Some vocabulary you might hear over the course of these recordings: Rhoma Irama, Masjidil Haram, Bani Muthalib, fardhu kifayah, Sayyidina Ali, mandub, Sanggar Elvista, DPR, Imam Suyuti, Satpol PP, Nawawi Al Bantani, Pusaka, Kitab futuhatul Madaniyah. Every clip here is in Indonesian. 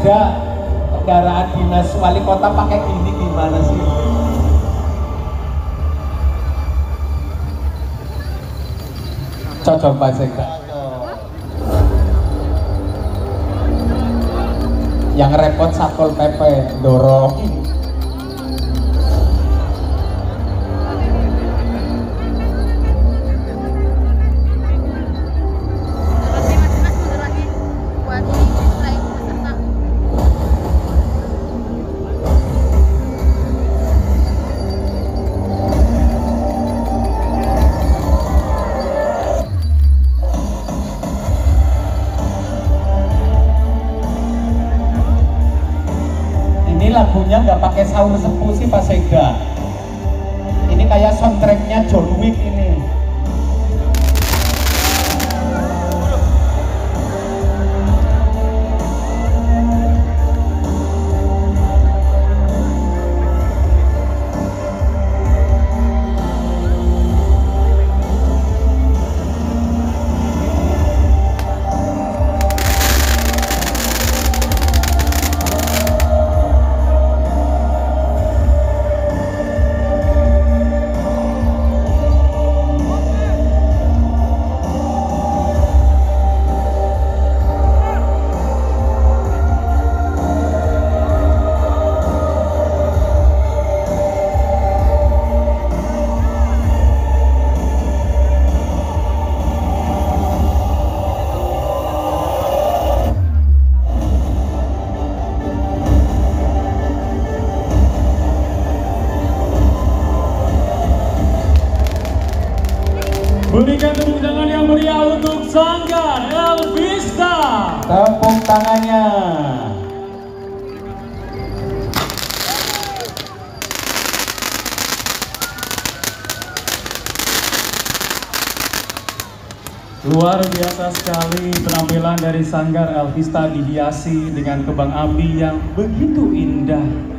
ada kendaraan dinas wali kota pakai gini gimana sih? Cocok Pak Sekda. Yang repot satpol PP dorong. Lagunya nggak pakai sahur sepuh sih Pak Sekda. Ini kayak soundtracknya John Wick ini. Berikan tepuk tangan yang meriah untuk Sanggar Elvista. Tepuk tangannya. Luar biasa sekali penampilan dari Sanggar Elvista, dihiasi dengan kembang api yang begitu indah.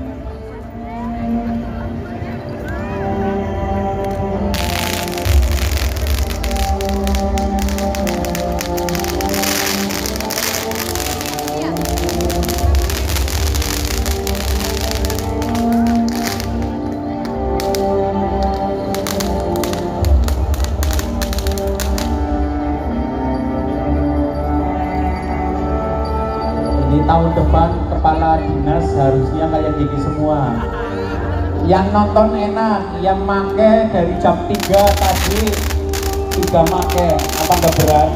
Tahun depan kepala dinas harusnya kayak gini semua. Yang nonton enak, yang make dari jam 3 tadi tidak make, apa nggak berat?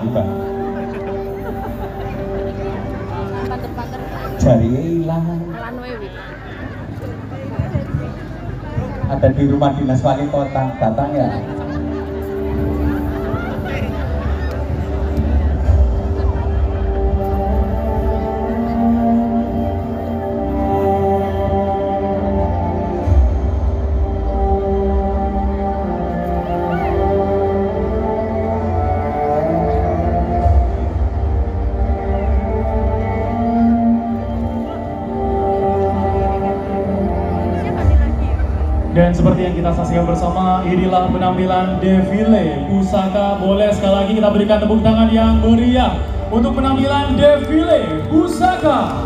kita. Jarinya hilang. Ada di rumah dinas wali kota Batang ya. Dan seperti yang kita saksikan bersama, inilah penampilan defile Pusaka. Boleh sekali lagi kita berikan tepuk tangan yang meriah untuk penampilan defile Pusaka.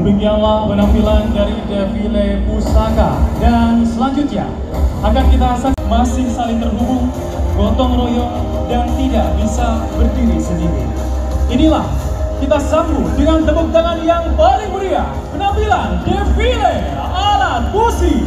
Demikianlah penampilan dari defile Pusaka, dan selanjutnya akan kita saksikan masih saling terhubung, gotong royong dan tidak bisa berdiri sendiri. Inilah kita sambut dengan tepuk tangan yang paling meriah penampilan defile alat musik.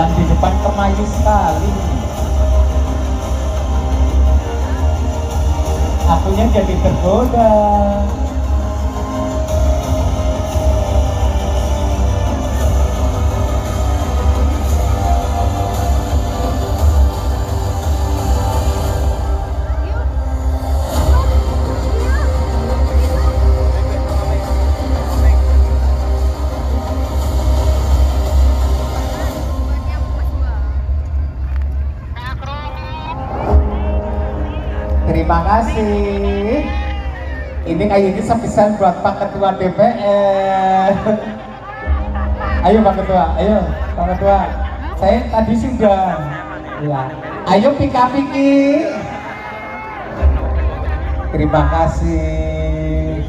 Yang di depan kemayu sekali. Akunya jadi tergoda. Terima kasih. Ini kayaknya sepisan buat Pak Ketua DPR. Ayo Pak Ketua, ayo Pak Ketua. Saya tadi sudah. Ya. Ayo pika-piki. Terima kasih.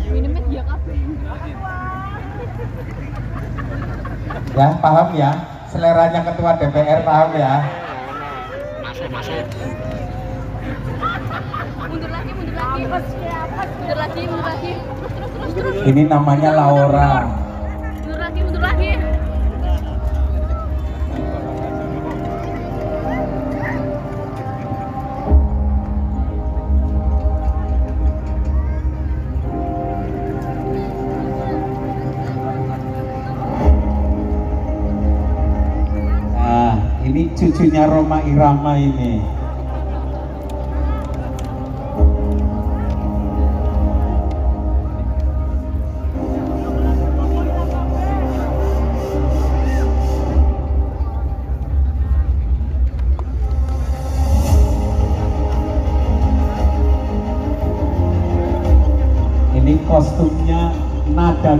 Ya paham ya. Seleranya Ketua DPR paham ya. Masuk. Mundur lagi. Terus. Ini namanya Laura. Mundur lagi. Nah, ini cucunya Rhoma Irama ini. Kostumnya nada